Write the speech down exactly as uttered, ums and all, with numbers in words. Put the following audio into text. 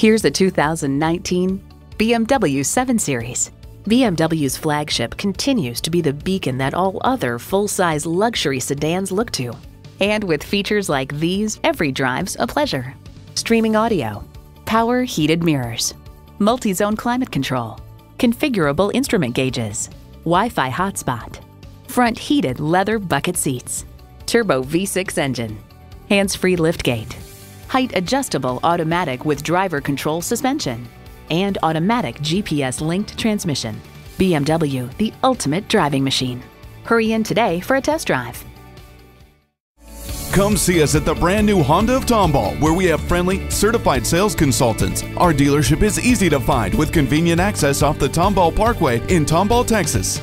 Here's a two thousand nineteen B M W seven series. B M W's flagship continues to be the beacon that all other full-size luxury sedans look to. And with features like these, every drive's a pleasure. Streaming audio, power heated mirrors, multi-zone climate control, configurable instrument gauges, Wi-Fi hotspot, front heated leather bucket seats, turbo V six engine, hands-free liftgate, height adjustable automatic with driver control suspension, and automatic G P S-linked transmission. B M W, the ultimate driving machine. Hurry in today for a test drive. Come see us at the brand new Honda of Tomball, where we have friendly, certified sales consultants. Our dealership is easy to find with convenient access off the Tomball Parkway in Tomball, Texas.